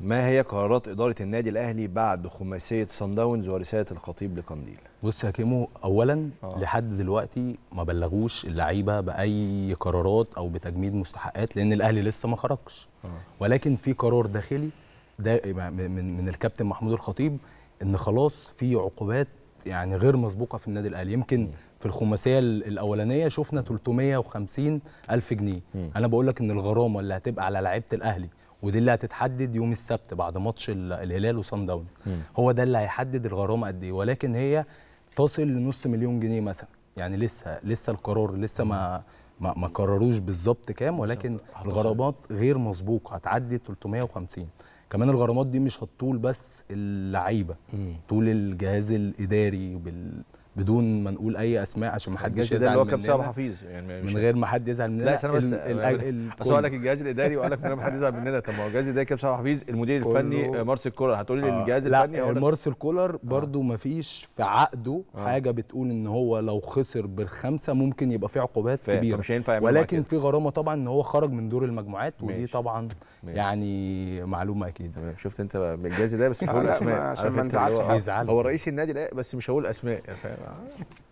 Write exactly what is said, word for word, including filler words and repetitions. ما هي قرارات إدارة النادي الأهلي بعد خماسية صن داونز ورسالة الخطيب لقنديل؟ بص يا كيمو، أولاً آه. لحد دلوقتي ما بلغوش اللعيبة بأي قرارات أو بتجميد مستحقات، لأن الأهلي لسه ما خرجش. آه. ولكن في قرار داخلي دا من, من الكابتن محمود الخطيب إن خلاص في عقوبات يعني غير مسبوقة في النادي الأهلي. يمكن م. في الخماسية الأولانية شفنا ثلاثمائة وخمسين ألف جنيه. م. أنا بقول لك إن الغرامة اللي هتبقى على لعيبة الأهلي، ودي اللي هتتحدد يوم السبت بعد ماتش الهلال وصن داونز، هو ده اللي هيحدد الغرامه قد ايه، ولكن هي تصل لنص مليون جنيه مثلا. يعني لسه لسه القرار لسه ما ما, ما قرروش بالظبط كام، ولكن الغرامات غير مسبوقه هتعدي ثلاثمائة وخمسين. كمان الغرامات دي مش هتطول بس اللعيبه، طول الجهاز الاداري بال بدون ما نقول اي اسماء عشان ما حدش يزعل مننا. الجهاز الاداري حفيظ يعني من غير ما حد يزعل مننا. لا انا بس اصل اقول لك الجهاز الاداري وقال لك من غير ما حد يزعل مننا. طب ما هو الجهاز الاداري كام سبعة حفيظ، المدير الفني مارسيل كولر، هتقول لي آه. الجهاز الفني لا، مارسيل كولر برده آه. ما فيش في عقده آه. حاجه بتقول ان هو لو خسر بالخمسه ممكن يبقى في عقوبات كبيره، مش هينفع، ولكن في غرامه طبعا ان هو خرج من دور المجموعات، ودي طبعا يعني معلومه اكيد. شفت انت الجهاز ده، بس مش هقول اسماء عشان ما نزعلش. هو رئيس النادي، لا بس مش هقول اسماء. يا فاهم.